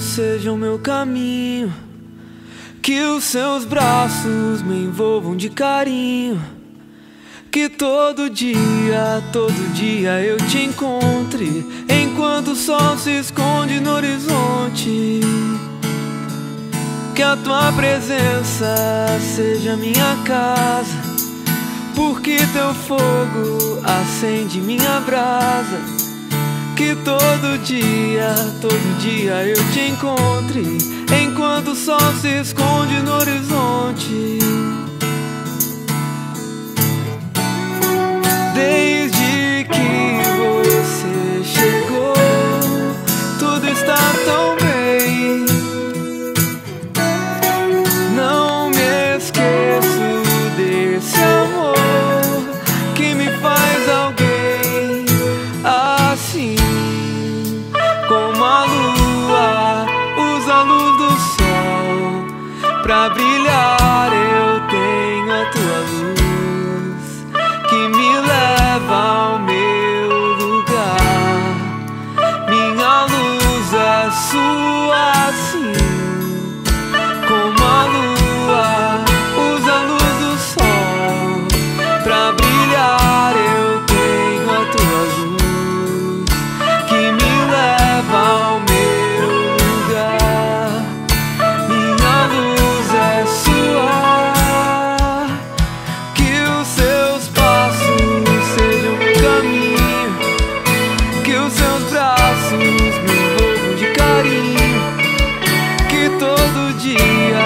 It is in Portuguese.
seja o meu caminho, que os seus braços me envolvam de carinho, que todo dia eu te encontre, enquanto o sol se esconde no horizonte. Que a tua presença seja minha casa, porque teu fogo acende minha brasa. Que todo dia eu te encontre, enquanto o sol se esconde no horizonte. Desde que você chegou, tudo está tão bem. Não me esqueço desse amor que me faz alguém assim, como a lua usa a luz do sol pra brilhar. Eu tenho a tua luz que me leva ao meu lugar, minha luz é sua assim, como a lua usa a luz do sol pra brilhar. Eu tenho a tua luz que me leva ao meu lugar, minha luz é sua, que os seus braços me envolvam de carinho, que todo dia